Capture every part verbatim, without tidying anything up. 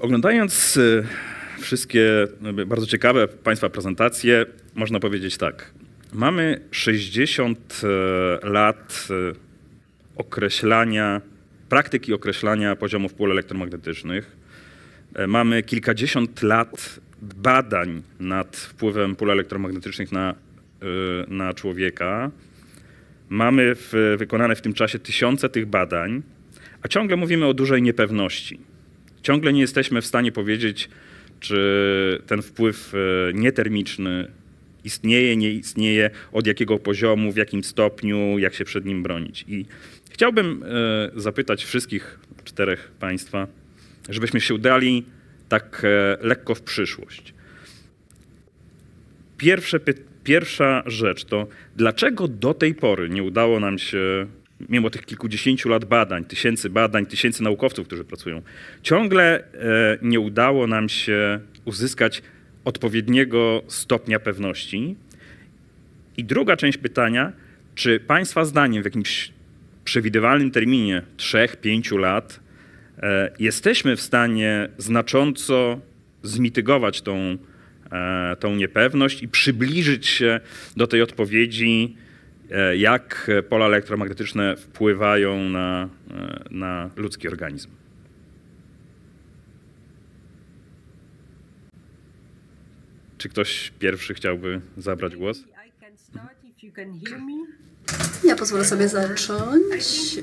Oglądając wszystkie bardzo ciekawe Państwa prezentacje, można powiedzieć tak. Mamy sześćdziesiąt lat określania, praktyki określania poziomów pól elektromagnetycznych. Mamy kilkadziesiąt lat badań nad wpływem pól elektromagnetycznych na, na człowieka. Mamy w, wykonane w tym czasie tysiące tych badań, a ciągle mówimy o dużej niepewności. Ciągle nie jesteśmy w stanie powiedzieć, czy ten wpływ nietermiczny istnieje, nie istnieje, od jakiego poziomu, w jakim stopniu, jak się przed nim bronić. I chciałbym zapytać wszystkich czterech Państwa, żebyśmy się udali tak lekko w przyszłość. Pierwsze pytanie. Pierwsza rzecz to, dlaczego do tej pory nie udało nam się, mimo tych kilkudziesięciu lat badań, tysięcy badań, tysięcy naukowców, którzy pracują, ciągle nie udało nam się uzyskać odpowiedniego stopnia pewności? I druga część pytania, czy Państwa zdaniem w jakimś przewidywalnym terminie trzech do pięciu lat jesteśmy w stanie znacząco zmitygować tą tą niepewność i przybliżyć się do tej odpowiedzi, jak pola elektromagnetyczne wpływają na, na ludzki organizm? Czy ktoś pierwszy chciałby zabrać głos? Ja pozwolę sobie zacząć,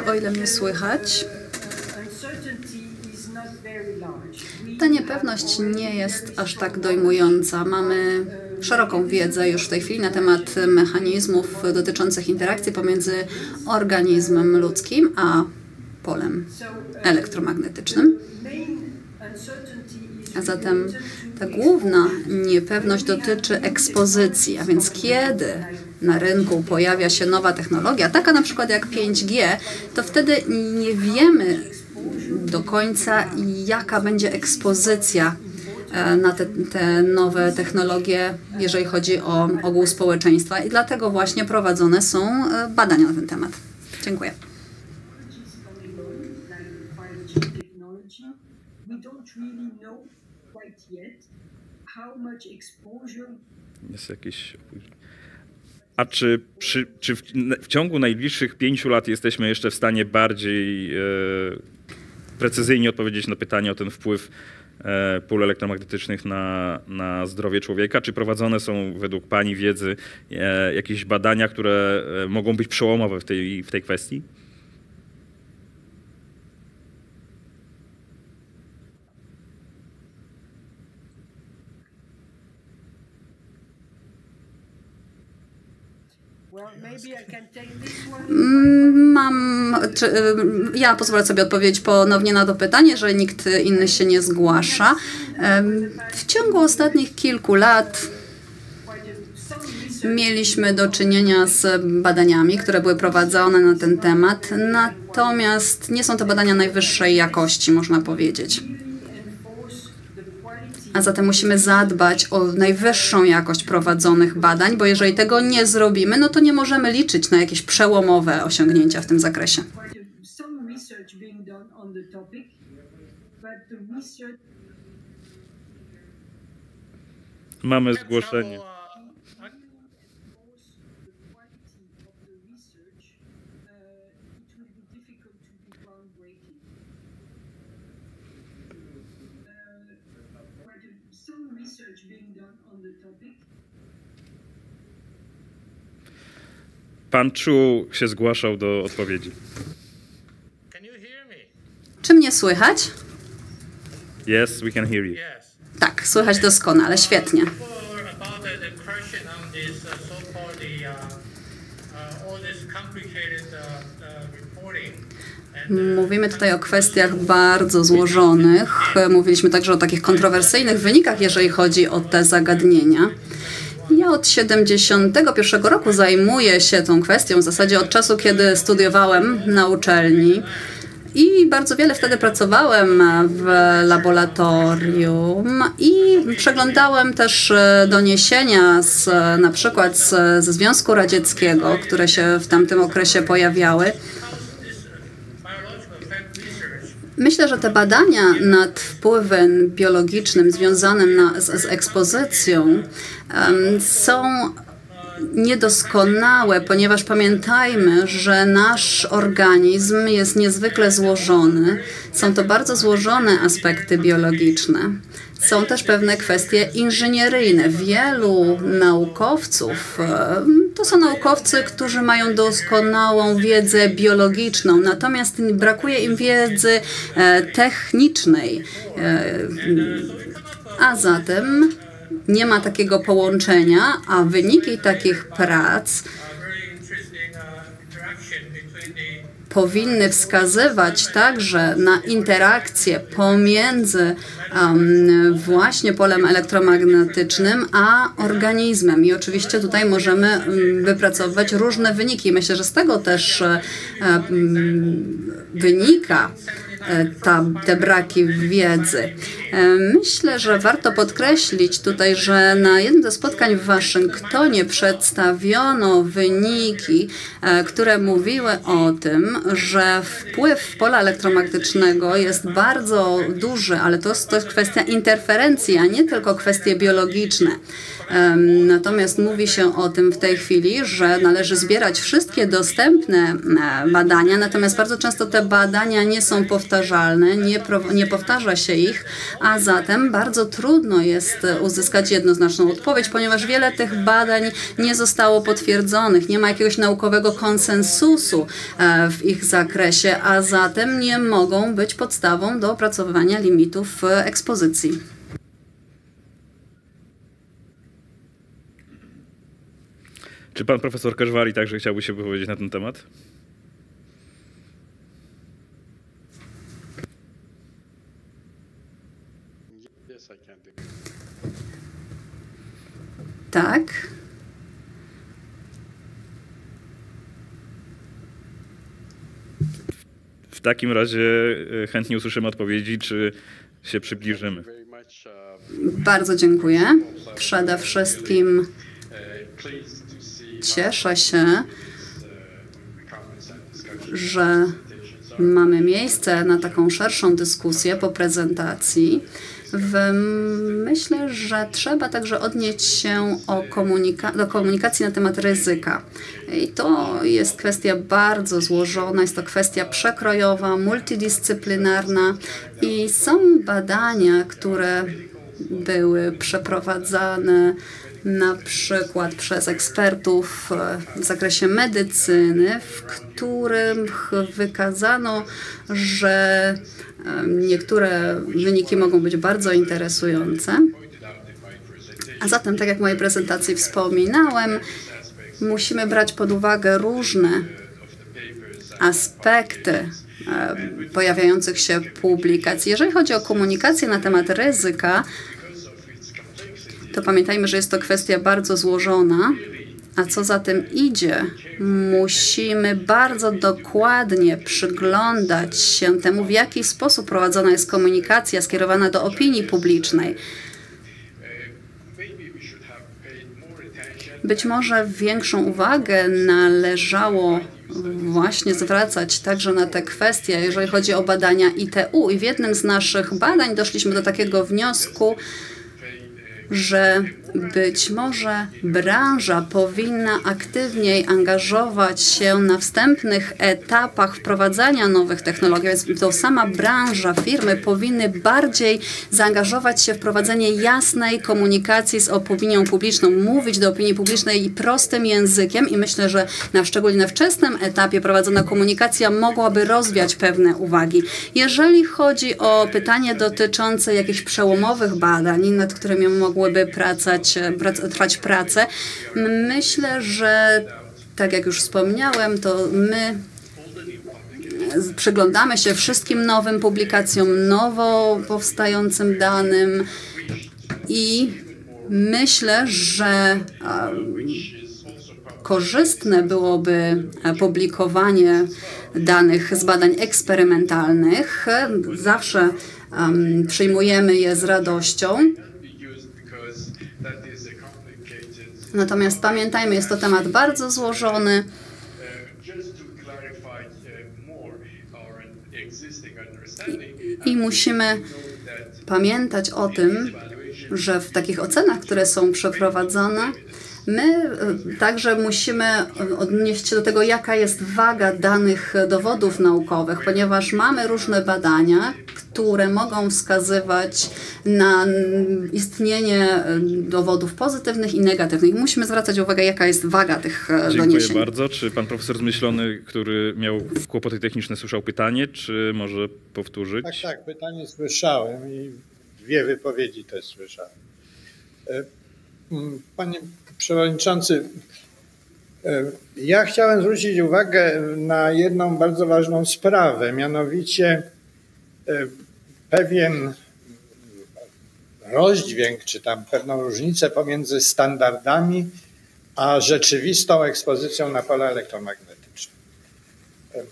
o ile mnie słychać. Ta niepewność nie jest aż tak dojmująca. Mamy szeroką wiedzę już w tej chwili na temat mechanizmów dotyczących interakcji pomiędzy organizmem ludzkim a polem elektromagnetycznym. A zatem ta główna niepewność dotyczy ekspozycji, a więc kiedy na rynku pojawia się nowa technologia, taka na przykład jak pięć G, to wtedy nie wiemy do końca, jaka będzie ekspozycja na te, te nowe technologie, jeżeli chodzi o ogół społeczeństwa. I dlatego właśnie prowadzone są badania na ten temat. Dziękuję. Jest jakieś... A czy, przy, czy w, w ciągu najbliższych pięciu lat jesteśmy jeszcze w stanie bardziej e, precyzyjnie odpowiedzieć na pytanie o ten wpływ e, pól elektromagnetycznych na, na zdrowie człowieka? Czy prowadzone są według Pani wiedzy e, jakieś badania, które e, mogą być przełomowe w tej, w tej kwestii? Mam, czy, ja pozwolę sobie odpowiedzieć ponownie na to pytanie, że nikt inny się nie zgłasza. W ciągu ostatnich kilku lat mieliśmy do czynienia z badaniami, które były prowadzone na ten temat, natomiast nie są to badania najwyższej jakości, można powiedzieć. A zatem musimy zadbać o najwyższą jakość prowadzonych badań, bo jeżeli tego nie zrobimy, no to nie możemy liczyć na jakieś przełomowe osiągnięcia w tym zakresie. Mamy zgłoszenie. Pan Chu się zgłaszał do odpowiedzi. Czy mnie słychać? Yes, we can hear you. Tak, słychać doskonale, świetnie. Mówimy tutaj o kwestiach bardzo złożonych. Mówiliśmy także o takich kontrowersyjnych wynikach, jeżeli chodzi o te zagadnienia. Ja od siedemdziesiątego pierwszego roku zajmuję się tą kwestią, w zasadzie od czasu, kiedy studiowałem na uczelni. I bardzo wiele wtedy pracowałem w laboratorium i przeglądałem też doniesienia z, na przykład z, ze Związku Radzieckiego, które się w tamtym okresie pojawiały. Myślę, że te badania nad wpływem biologicznym związanym na, z, z ekspozycją um, są niedoskonałe, ponieważ pamiętajmy, że nasz organizm jest niezwykle złożony. Są to bardzo złożone aspekty biologiczne. Są też pewne kwestie inżynieryjne. Wielu naukowców to są naukowcy, którzy mają doskonałą wiedzę biologiczną, natomiast brakuje im wiedzy technicznej, a zatem nie ma takiego połączenia, a wyniki takich prac powinny wskazywać także na interakcję pomiędzy um, właśnie polem elektromagnetycznym a organizmem. I oczywiście tutaj możemy wypracować różne wyniki. Myślę, że z tego też um, wynika Ta, te braki wiedzy. Myślę, że warto podkreślić tutaj, że na jednym ze spotkań w Waszyngtonie przedstawiono wyniki, które mówiły o tym, że wpływ pola elektromagnetycznego jest bardzo duży, ale to jest, to jest kwestia interferencji, a nie tylko kwestie biologiczne. Natomiast mówi się o tym w tej chwili, że należy zbierać wszystkie dostępne badania, natomiast bardzo często te badania nie są powtarzalne, nie, nie powtarza się ich, a zatem bardzo trudno jest uzyskać jednoznaczną odpowiedź, ponieważ wiele tych badań nie zostało potwierdzonych, nie ma jakiegoś naukowego konsensusu w ich zakresie, a zatem nie mogą być podstawą do opracowywania limitów ekspozycji. Czy pan profesor Keshvari także chciałby się wypowiedzieć na ten temat? Tak. W takim razie chętnie usłyszymy odpowiedzi, czy się przybliżymy. Bardzo dziękuję. Przede wszystkim cieszę się, że mamy miejsce na taką szerszą dyskusję po prezentacji. Myślę, że trzeba także odnieść się o komunika do komunikacji na temat ryzyka. I to jest kwestia bardzo złożona, jest to kwestia przekrojowa, multidyscyplinarna i są badania, które były przeprowadzane na przykład przez ekspertów w zakresie medycyny, w którym wykazano, że niektóre wyniki mogą być bardzo interesujące. A zatem, tak jak w mojej prezentacji wspominałem, musimy brać pod uwagę różne aspekty pojawiających się publikacji. Jeżeli chodzi o komunikację na temat ryzyka, to pamiętajmy, że jest to kwestia bardzo złożona, a co za tym idzie, musimy bardzo dokładnie przyglądać się temu, w jaki sposób prowadzona jest komunikacja skierowana do opinii publicznej. Być może większą uwagę należało właśnie zwracać także na te kwestie, jeżeli chodzi o badania I T U. I w jednym z naszych badań doszliśmy do takiego wniosku, że być może branża powinna aktywniej angażować się na wstępnych etapach wprowadzania nowych technologii, więc to sama branża, firmy powinny bardziej zaangażować się w prowadzenie jasnej komunikacji z opinią publiczną, mówić do opinii publicznej prostym językiem i myślę, że na szczególnie na wczesnym etapie prowadzona komunikacja mogłaby rozwiać pewne uwagi. Jeżeli chodzi o pytanie dotyczące jakichś przełomowych badań, nad którymi mogłyby pracować, trwać pracę. Myślę, że tak jak już wspomniałem, to my przyglądamy się wszystkim nowym publikacjom, nowo powstającym danym i myślę, że korzystne byłoby publikowanie danych z badań eksperymentalnych. Zawsze um, przyjmujemy je z radością. Natomiast pamiętajmy, jest to temat bardzo złożony I, i musimy pamiętać o tym, że w takich ocenach, które są przeprowadzane, my także musimy odnieść się do tego, jaka jest waga danych dowodów naukowych, ponieważ mamy różne badania, które mogą wskazywać na istnienie dowodów pozytywnych i negatywnych. Musimy zwracać uwagę, jaka jest waga tych doniesień. Dziękuję bardzo. Czy pan profesor Zmyślony, który miał kłopoty techniczne, słyszał pytanie, czy może powtórzyć? Tak, tak, pytanie słyszałem i dwie wypowiedzi też słyszałem. Panie przewodniczący, ja chciałem zwrócić uwagę na jedną bardzo ważną sprawę, mianowicie pewien rozdźwięk, czy tam pewną różnicę pomiędzy standardami a rzeczywistą ekspozycją na pola elektromagnetyczne.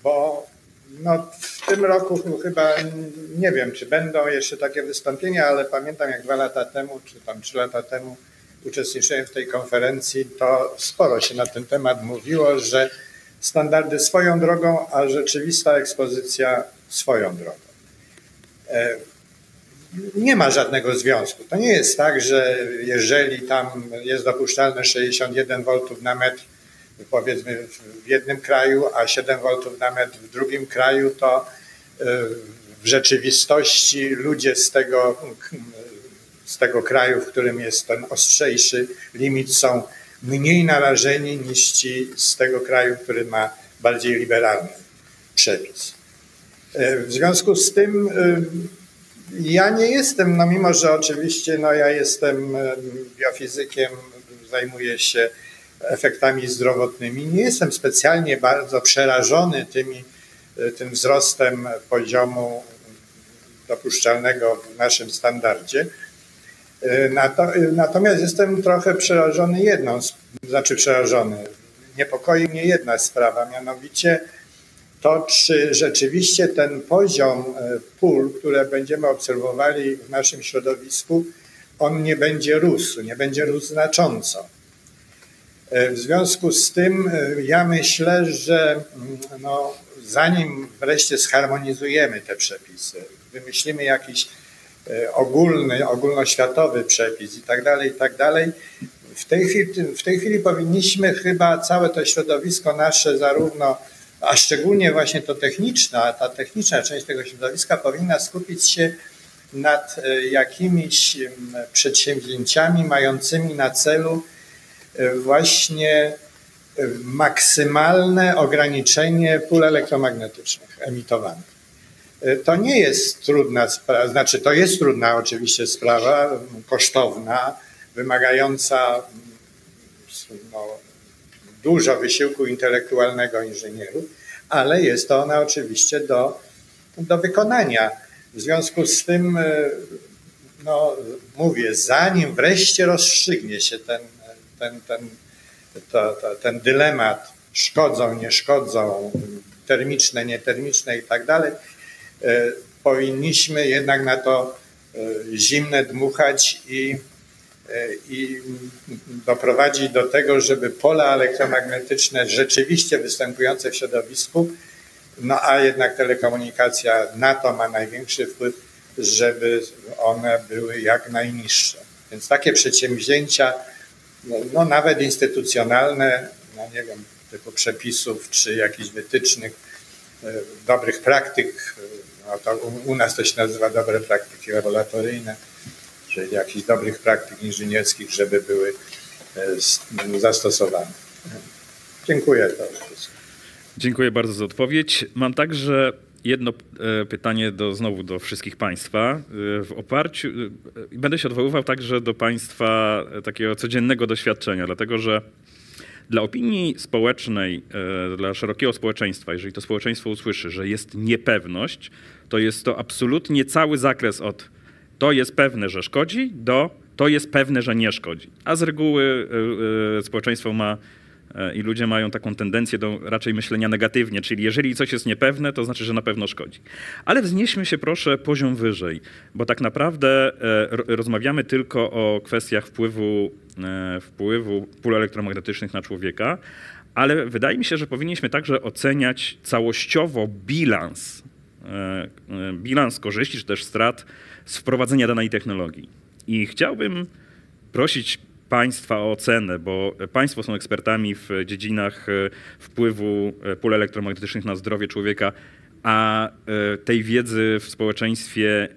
Bo no, w tym roku chyba, nie wiem, czy będą jeszcze takie wystąpienia, ale pamiętam, jak dwa lata temu, czy tam trzy lata temu uczestniczyłem w tej konferencji, to sporo się na ten temat mówiło, że standardy swoją drogą, a rzeczywista ekspozycja swoją drogą. Nie ma żadnego związku. To nie jest tak, że jeżeli tam jest dopuszczalne sześćdziesiąt jeden woltów na metr, powiedzmy w jednym kraju, a siedem woltów na metr w drugim kraju, to w rzeczywistości ludzie z tego z tego kraju, w którym jest ten ostrzejszy limit, są mniej narażeni niż ci z tego kraju, który ma bardziej liberalny przepis. W związku z tym ja nie jestem, no mimo że oczywiście no ja jestem biofizykiem, zajmuję się efektami zdrowotnymi, nie jestem specjalnie bardzo przerażony tymi, tym wzrostem poziomu dopuszczalnego w naszym standardzie. Natomiast jestem trochę przerażony jedną, znaczy przerażony, niepokoi mnie jedna sprawa, mianowicie to, czy rzeczywiście ten poziom pól, które będziemy obserwowali w naszym środowisku, on nie będzie rósł, nie będzie rósł znacząco. W związku z tym ja myślę, że no, zanim wreszcie zharmonizujemy te przepisy, wymyślimy jakiś ogólny, ogólnoświatowy przepis i tak dalej, i tak dalej. W tej chwili, w tej chwili powinniśmy chyba całe to środowisko nasze zarówno, a szczególnie właśnie to techniczna, ta techniczna część tego środowiska powinna skupić się nad jakimiś przedsięwzięciami mającymi na celu właśnie maksymalne ograniczenie pól elektromagnetycznych emitowanych. To nie jest trudna sprawa, znaczy to jest trudna oczywiście sprawa, kosztowna, wymagająca no, dużo wysiłku intelektualnego inżynierów, ale jest to ona oczywiście do, do wykonania. W związku z tym, no, mówię, zanim wreszcie rozstrzygnie się ten, ten, ten, to, to, ten dylemat szkodzą, nie szkodzą, termiczne, nietermiczne i tak dalej, powinniśmy jednak na to zimne dmuchać i, i doprowadzić do tego, żeby pola elektromagnetyczne rzeczywiście występujące w środowisku, no a jednak telekomunikacja na to ma największy wpływ, żeby one były jak najniższe. Więc takie przedsięwzięcia, no, no nawet instytucjonalne, no nie wiem, typu przepisów czy jakichś wytycznych, dobrych praktyk, no to u nas to się nazywa dobre praktyki laboratoryjne, czyli jakichś dobrych praktyk inżynierskich, żeby były zastosowane. Dziękuję. Dziękuję bardzo za odpowiedź. Mam także jedno pytanie do, znowu do wszystkich państwa. W oparciu, będę się odwoływał także do państwa takiego codziennego doświadczenia, dlatego że dla opinii społecznej, dla szerokiego społeczeństwa, jeżeli to społeczeństwo usłyszy, że jest niepewność, to jest to absolutnie cały zakres od to jest pewne, że szkodzi, do to jest pewne, że nie szkodzi. A z reguły społeczeństwo ma i ludzie mają taką tendencję do raczej myślenia negatywnie, czyli jeżeli coś jest niepewne, to znaczy, że na pewno szkodzi. Ale wznieśmy się proszę poziom wyżej, bo tak naprawdę rozmawiamy tylko o kwestiach wpływu, wpływu pól elektromagnetycznych na człowieka, ale wydaje mi się, że powinniśmy także oceniać całościowo bilans, bilans korzyści czy też strat z wprowadzenia danej technologii. I chciałbym prosić Państwa o ocenę, bo Państwo są ekspertami w dziedzinach wpływu pól elektromagnetycznych na zdrowie człowieka, a tej wiedzy w społeczeństwie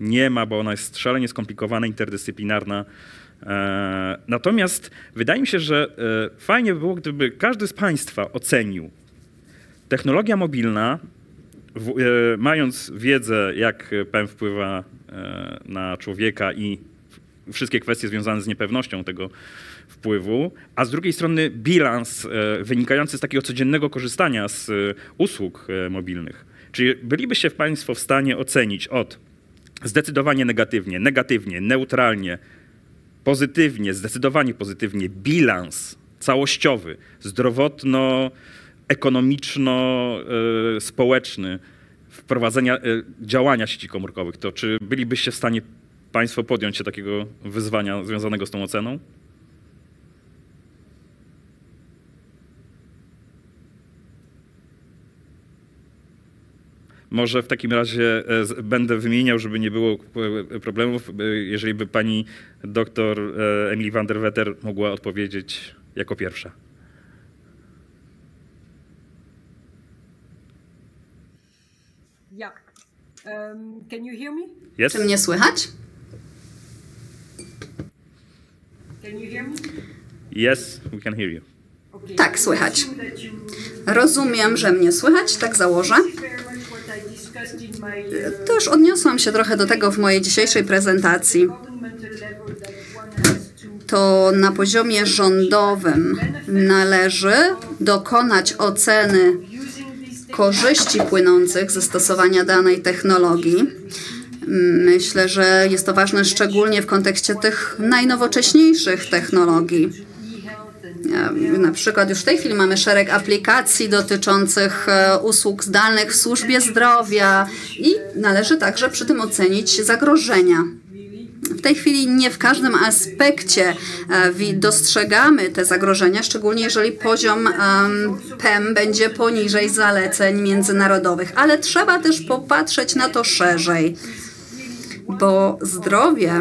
nie ma, bo ona jest szalenie skomplikowana, interdyscyplinarna. Natomiast wydaje mi się, że fajnie by było, gdyby każdy z Państwa ocenił technologia mobilna, mając wiedzę, jak P E M wpływa na człowieka i wszystkie kwestie związane z niepewnością tego wpływu, a z drugiej strony bilans wynikający z takiego codziennego korzystania z usług mobilnych. Czyli bylibyście Państwo w stanie ocenić od zdecydowanie negatywnie, negatywnie, neutralnie, pozytywnie, zdecydowanie pozytywnie bilans całościowy, zdrowotno-ekonomiczno-społeczny wprowadzenia działania sieci komórkowych. To czy bylibyście w stanie Państwo podjąć się takiego wyzwania związanego z tą oceną? Może w takim razie będę wymieniał, żeby nie było problemów, jeżeli by pani doktor Emilie van Deventer mogła odpowiedzieć jako pierwsza. Ja. Um, can you hear me? Yes. Czy mnie słychać? Can you hear me? Yes, we can hear you. Okay. Tak, słychać. Rozumiem, że mnie słychać, tak założę. Też odniosłam się trochę do tego w mojej dzisiejszej prezentacji. To na poziomie rządowym należy dokonać oceny korzyści płynących ze stosowania danej technologii. Myślę, że jest to ważne szczególnie w kontekście tych najnowocześniejszych technologii. Na przykład już w tej chwili mamy szereg aplikacji dotyczących usług zdalnych w służbie zdrowia i należy także przy tym ocenić zagrożenia. W tej chwili nie w każdym aspekcie dostrzegamy te zagrożenia, szczególnie jeżeli poziom P E M będzie poniżej zaleceń międzynarodowych, ale trzeba też popatrzeć na to szerzej, bo zdrowie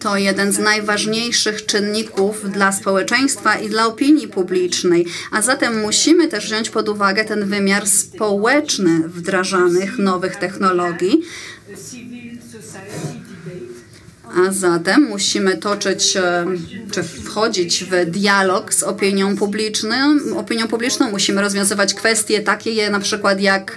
to jeden z najważniejszych czynników dla społeczeństwa i dla opinii publicznej, a zatem musimy też wziąć pod uwagę ten wymiar społeczny wdrażanych nowych technologii, a zatem musimy toczyć czy wchodzić w dialog z opinią publiczną. Opinią publiczną musimy rozwiązywać kwestie takie na przykład jak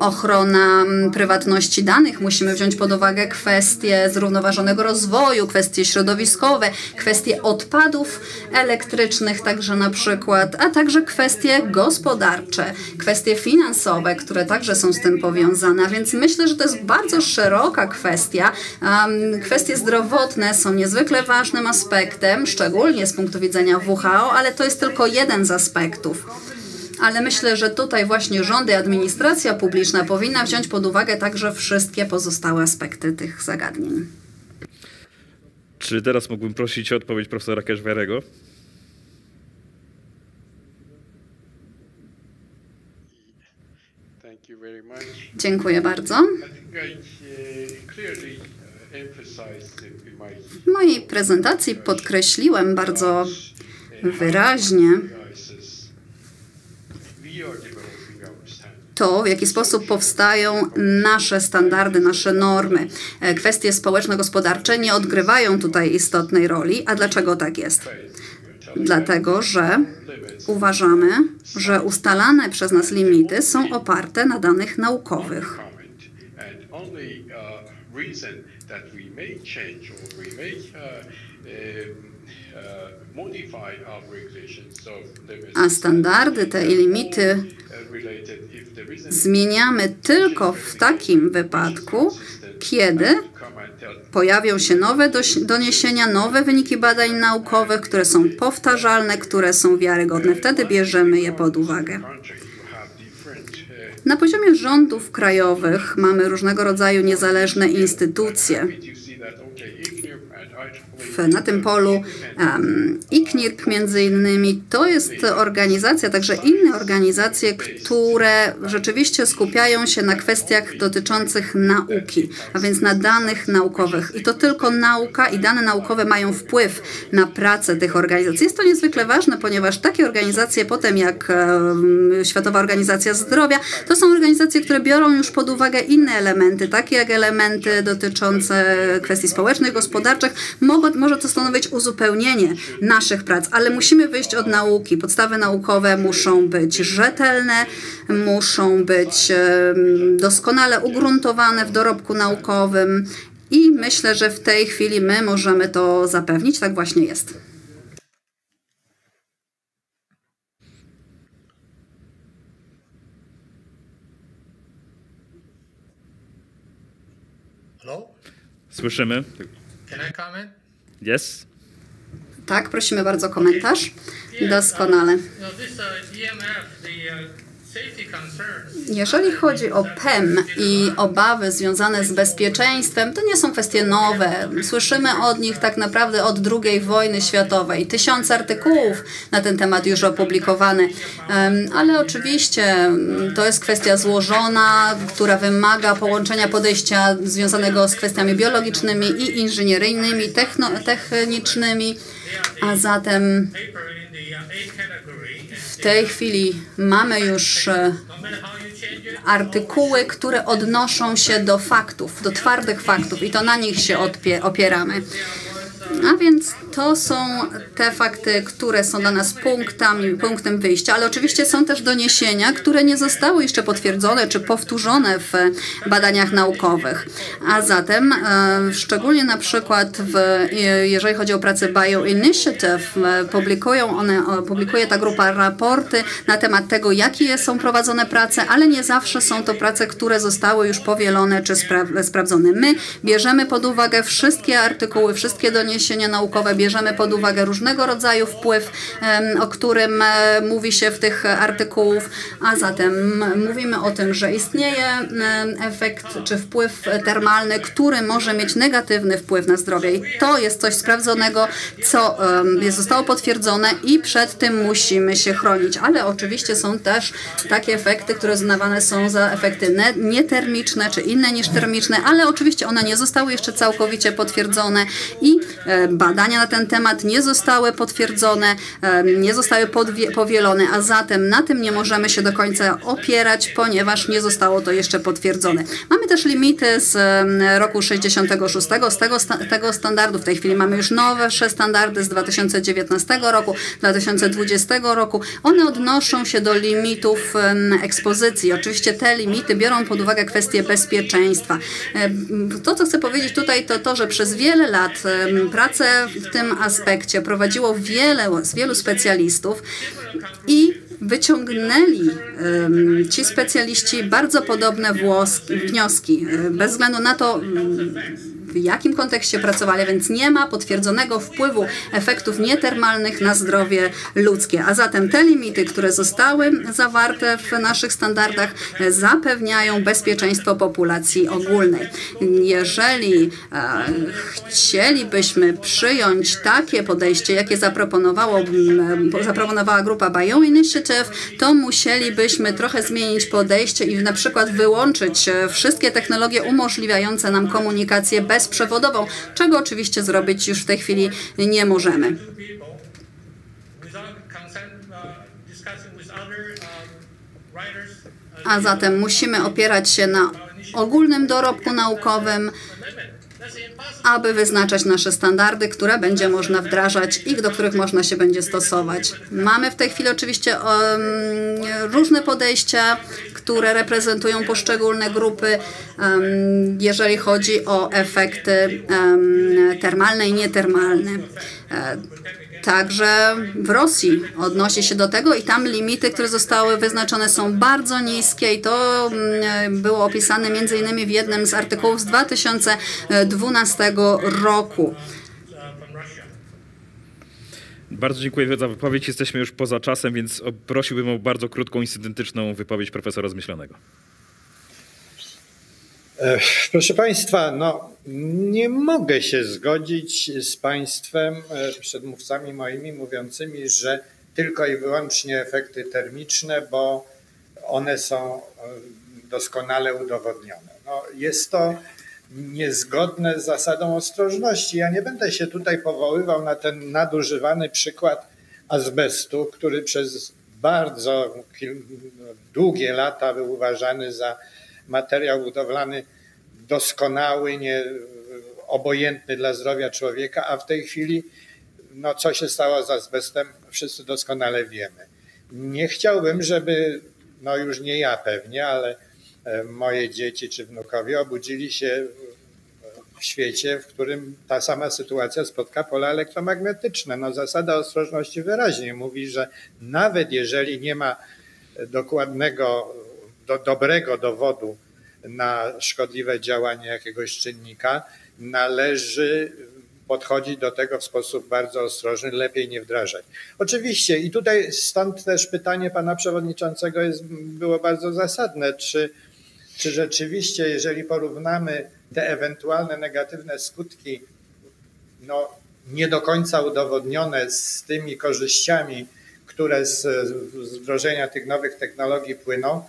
ochrona prywatności danych. Musimy wziąć pod uwagę kwestie zrównoważonego rozwoju, kwestie środowiskowe, kwestie odpadów elektrycznych także na przykład, a także kwestie gospodarcze, kwestie finansowe, które także są z tym powiązane. A więc myślę, że to jest bardzo szeroka kwestia. Kwestie zdrowotne są niezwykle ważnym aspektem, szczególnie z punktu widzenia W H O, ale to jest tylko jeden z aspektów. Ale myślę, że tutaj właśnie rządy, administracja publiczna powinna wziąć pod uwagę także wszystkie pozostałe aspekty tych zagadnień. Czy teraz mógłbym prosić o odpowiedź profesora Keshwariego? Dziękuję bardzo. W mojej prezentacji podkreśliłem bardzo wyraźnie to, w jaki sposób powstają nasze standardy, nasze normy. Kwestie społeczno-gospodarcze nie odgrywają tutaj istotnej roli. A dlaczego tak jest? Dlatego, że uważamy, że ustalane przez nas limity są oparte na danych naukowych. A standardy te i limity zmieniamy tylko w takim wypadku, kiedy pojawią się nowe doniesienia, nowe wyniki badań naukowych, które są powtarzalne, które są wiarygodne. Wtedy bierzemy je pod uwagę. Na poziomie rządów krajowych mamy różnego rodzaju niezależne instytucje. na tym polu. Um, I C N I R P między innymi to jest organizacja, także inne organizacje, które rzeczywiście skupiają się na kwestiach dotyczących nauki, a więc na danych naukowych. I to tylko nauka i dane naukowe mają wpływ na pracę tych organizacji. Jest to niezwykle ważne, ponieważ takie organizacje potem jak um, Światowa Organizacja Zdrowia, to są organizacje, które biorą już pod uwagę inne elementy, takie jak elementy dotyczące kwestii społecznych, gospodarczych. Może to stanowić uzupełnienie naszych prac, ale musimy wyjść od nauki. Podstawy naukowe muszą być rzetelne, muszą być doskonale ugruntowane w dorobku naukowym i myślę, że w tej chwili my możemy to zapewnić. Tak właśnie jest. Słyszymy. Yes. Tak, prosimy bardzo o komentarz. Doskonale. Jeżeli chodzi o P E M i obawy związane z bezpieczeństwem, to nie są kwestie nowe. Słyszymy od nich tak naprawdę od drugiej wojny światowej. Tysiące artykułów na ten temat już opublikowane. Ale oczywiście to jest kwestia złożona, która wymaga połączenia podejścia związanego z kwestiami biologicznymi i inżynieryjnymi, technicznymi, a zatem w tej chwili mamy już artykuły, które odnoszą się do faktów, do twardych faktów i to na nich się opieramy. A więc to są te fakty, które są dla nas punktami, punktem wyjścia, ale oczywiście są też doniesienia, które nie zostały jeszcze potwierdzone czy powtórzone w badaniach naukowych. A zatem e, szczególnie na przykład, w, jeżeli chodzi o pracę BioInitiative, publikują one, publikuje ta grupa raporty na temat tego, jakie są prowadzone prace, ale nie zawsze są to prace, które zostały już powielone czy spra- sprawdzone. My bierzemy pod uwagę wszystkie artykuły, wszystkie doniesienia, doniesienia naukowe, bierzemy pod uwagę różnego rodzaju wpływ, o którym mówi się w tych artykułach, a zatem mówimy o tym, że istnieje efekt czy wpływ termalny, który może mieć negatywny wpływ na zdrowie i to jest coś sprawdzonego, co zostało potwierdzone i przed tym musimy się chronić, ale oczywiście są też takie efekty, które uznawane są za efekty nietermiczne czy inne niż termiczne, ale oczywiście one nie zostały jeszcze całkowicie potwierdzone i badania na ten temat nie zostały potwierdzone, nie zostały powielone, a zatem na tym nie możemy się do końca opierać, ponieważ nie zostało to jeszcze potwierdzone. Mamy też limity z roku sześćdziesiątego szóstego, z tego, tego standardu. W tej chwili mamy już nowsze standardy z dwa tysiące dziewiętnastego roku, dwa tysiące dwudziestego roku. One odnoszą się do limitów ekspozycji. Oczywiście te limity biorą pod uwagę kwestię bezpieczeństwa. To, co chcę powiedzieć tutaj, to to, że przez wiele lat pracę w tym aspekcie prowadziło wiele, wielu specjalistów i wyciągnęli um, ci specjaliści bardzo podobne włoski, wnioski, bez względu na to, um, w jakim kontekście pracowali, więc nie ma potwierdzonego wpływu efektów nietermalnych na zdrowie ludzkie. A zatem te limity, które zostały zawarte w naszych standardach, zapewniają bezpieczeństwo populacji ogólnej. Jeżeli e, chcielibyśmy przyjąć takie podejście, jakie zaproponowało, zaproponowała grupa BioInitiative, to musielibyśmy trochę zmienić podejście i na przykład wyłączyć wszystkie technologie umożliwiające nam komunikację bez bezprzewodową, czego oczywiście zrobić już w tej chwili nie możemy. A zatem musimy opierać się na ogólnym dorobku naukowym, aby wyznaczać nasze standardy, które będzie można wdrażać i do których można się będzie stosować. Mamy w tej chwili oczywiście um, różne podejścia, które reprezentują poszczególne grupy, um, jeżeli chodzi o efekty um, termalne i nietermalne. E, Także w Rosji odnosi się do tego i tam limity, które zostały wyznaczone, są bardzo niskie i to było opisane między innymi w jednym z artykułów z dwa tysiące dwunastego roku. Bardzo dziękuję za wypowiedź. Jesteśmy już poza czasem, więc prosiłbym o bardzo krótką, incydentyczną wypowiedź profesora Zmyślonego. Proszę Państwa, no nie mogę się zgodzić z Państwem, przedmówcami moimi mówiącymi, że tylko i wyłącznie efekty termiczne, bo one są doskonale udowodnione. No, jest to niezgodne z zasadą ostrożności. Ja nie będę się tutaj powoływał na ten nadużywany przykład azbestu, który przez bardzo długie lata był uważany za materiał budowlany doskonały, nie, obojętny dla zdrowia człowieka, a w tej chwili no, co się stało z azbestem, wszyscy doskonale wiemy. Nie chciałbym, żeby, no już nie ja pewnie, ale moje dzieci czy wnukowie obudzili się w świecie, w którym ta sama sytuacja spotka pola elektromagnetyczne. No, zasada ostrożności wyraźnie mówi, że nawet jeżeli nie ma dokładnego, do, dobrego dowodu na szkodliwe działanie jakiegoś czynnika, należy podchodzić do tego w sposób bardzo ostrożny, lepiej nie wdrażać. Oczywiście i tutaj stąd też pytanie pana przewodniczącego jest, było bardzo zasadne, czy, czy rzeczywiście, jeżeli porównamy te ewentualne negatywne skutki, no, nie do końca udowodnione z tymi korzyściami, które z, z wdrożenia tych nowych technologii płyną,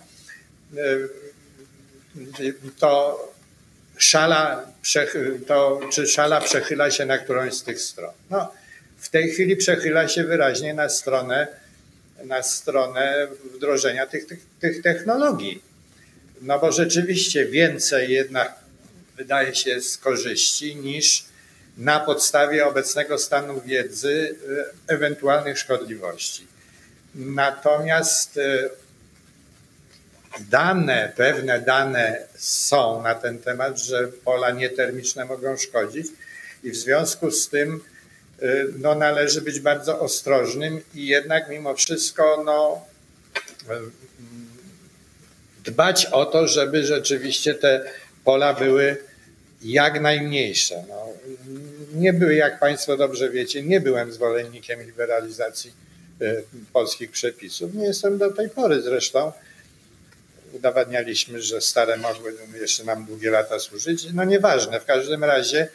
to szala, to, czy szala przechyla się na którąś z tych stron. No, w tej chwili przechyla się wyraźnie na stronę, na stronę wdrożenia tych, tych, tych technologii. No bo rzeczywiście więcej jednak wydaje się z korzyści niż na podstawie obecnego stanu wiedzy ewentualnych szkodliwości. Natomiast dane, pewne dane są na ten temat, że pola nietermiczne mogą szkodzić i w związku z tym no, należy być bardzo ostrożnym i jednak mimo wszystko no, dbać o to, żeby rzeczywiście te pola były jak najmniejsze. No, nie były, jak Państwo dobrze wiecie, nie byłem zwolennikiem liberalizacji polskich przepisów. Nie jestem do tej pory zresztą. Udowadnialiśmy, że stare mogły jeszcze nam długie lata służyć. No nieważne, w każdym razie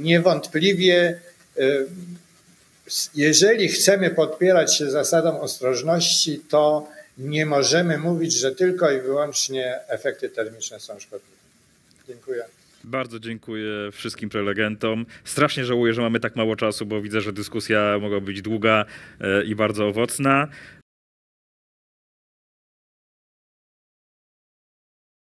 niewątpliwie jeżeli chcemy podpierać się zasadą ostrożności, to nie możemy mówić, że tylko i wyłącznie efekty termiczne są szkodliwe. Dziękuję. Bardzo dziękuję wszystkim prelegentom. Strasznie żałuję, że mamy tak mało czasu, bo widzę, że dyskusja mogła być długa i bardzo owocna.